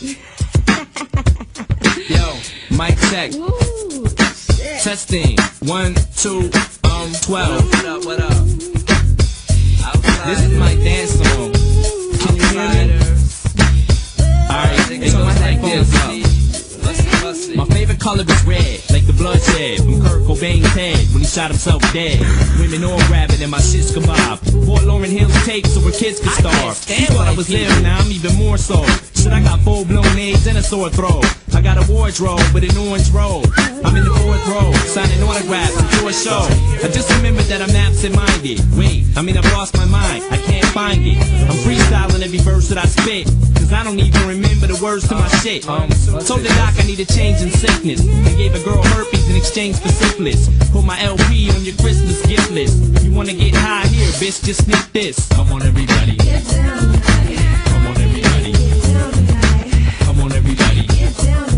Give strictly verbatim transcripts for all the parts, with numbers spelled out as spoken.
Yo, mic check. Woo, testing. One, two, um, twelve. What up, what up? This is my dance song. Can you hear me? Alright, it goes like this. My favorite color is red, like the bloodshed from Kurt Cobain's head when he shot himself dead. Women all grabbing and my shit's kebab. Bought Lauren Hill's tape so her kids could starve. You thought I was live, now I'm even more so. Shit, I got full-blown AIDS and a sore throat. I got a wardrobe with an orange robe. I'm in the fourth row, signing autographs to a show. I just remembered that I'm absent-minded. Wait, I mean I've lost my mind, I can't find it. I'm freestyling every verse that I spit, cause I don't even remember the words to my shit. um, Told the doc I need a change in sickness. I gave a girl herpes in exchange for syphilis. Put my L P on your Christmas gift list. You wanna get high here, bitch, just sneak this. Come on everybody, get down tonight. Come on everybody, get down tonight. Come on everybody, get down.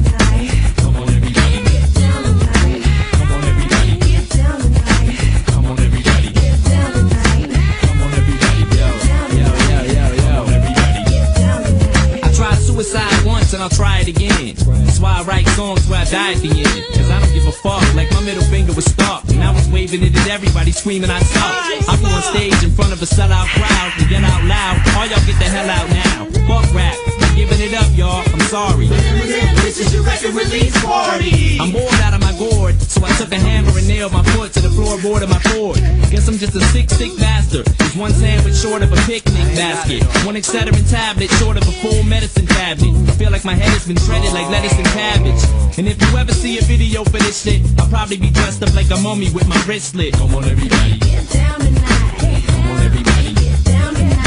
And I'll try it again. That's why I write songs where I die at the end, cause I don't give a fuck. Like my middle finger was stuck and I was waving it at everybody screaming I suck. I go on stage in front of a sellout crowd and yell out loud, all y'all get the hell out now. Fuck rap, I'm giving it up y'all, I'm sorry. This is your record release party. I'm bored out of my gourd, so I took a hammer and nailed my foot to the floorboard of my Ford. Guess I'm just a sick-sick bastard, with one sandwich short of a picnic basket, one Excedrin tablet short of a full medicine cabinet. Feel like my head has been shredded like lettuce and cabbage. And if you ever see a video for this shit, I'll probably be dressed up like a mummy with my wristlet. Come on everybody, get down tonight. Come on everybody, get down tonight.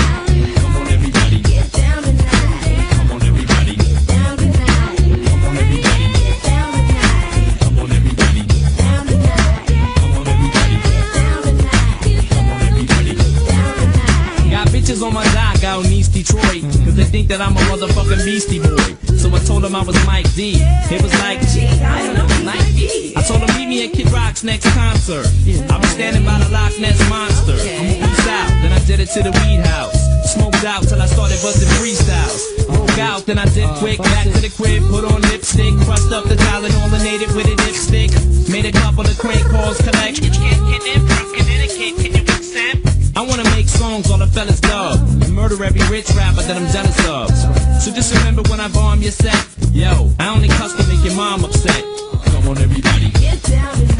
On my dock out in East Detroit, cause they think that I'm a motherfucking beastie boy. So I told them I was Mike D. It was like, gee, I don't know, Mike D. I told them meet me at Kid Rock's next concert. I'll be standing by the Loch Ness Monster. Peace out, then I did it to the weed house. Smoked out till I started busting freestyles. Broke out, then I did quick. Back to the crib, put on lipstick. Crushed up the towel and olinated with a dipstick. Made a couple of crank calls, collect. You can't get in from Connecticut, can you accept? I wanna make songs all the fellas dub and murder every rich rapper that I'm jealous of. So just remember when I bomb your set, yo, I only cuss to make your mom upset. Come on everybody, get down.